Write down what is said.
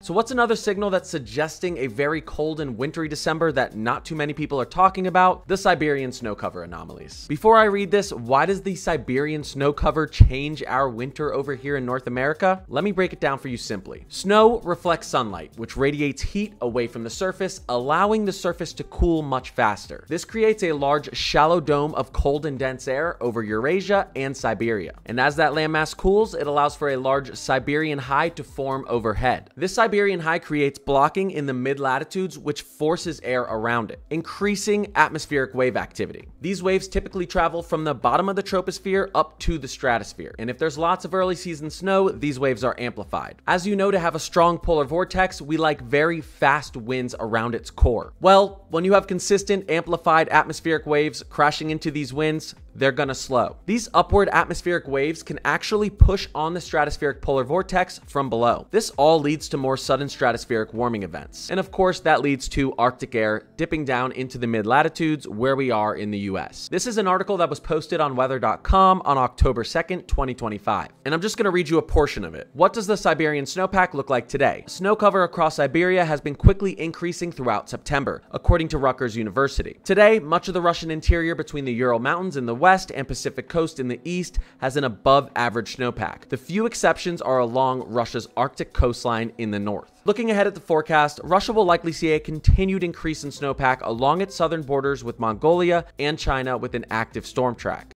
So what's another signal that's suggesting a very cold and wintry December that not too many people are talking about? The Siberian snow cover anomalies. Before I read this, why does the Siberian snow cover change our winter over here in North America? Let me break it down for you simply. Snow reflects sunlight, which radiates heat away from the surface, allowing the surface to cool much faster. This creates a large, shallow dome of cold and dense air over Eurasia and Siberia. And as that landmass cools, it allows for a large Siberian high to form overhead. This Siberian high creates blocking in the mid-latitudes, which forces air around it, increasing atmospheric wave activity. These waves typically travel from the bottom of the troposphere up to the stratosphere, and if there's lots of early season snow, these waves are amplified. As you know, to have a strong polar vortex, we like very fast winds around its core. Well, when you have consistent amplified atmospheric waves crashing into these winds, they're gonna slow. These upward atmospheric waves can actually push on the stratospheric polar vortex from below. This all leads to more sudden stratospheric warming events. And of course, that leads to Arctic air dipping down into the mid-latitudes where we are in the US. This is an article that was posted on weather.com on October 2nd, 2025. And I'm just gonna read you a portion of it. What does the Siberian snowpack look like today? Snow cover across Siberia has been quickly increasing throughout September, according to Rutgers University. Today, much of the Russian interior between the Ural Mountains in the west and Pacific coast in the east has an above average snowpack. The few exceptions are along Russia's Arctic coastline in the north. Looking ahead at the forecast, Russia will likely see a continued increase in snowpack along its southern borders with Mongolia and China with an active storm track.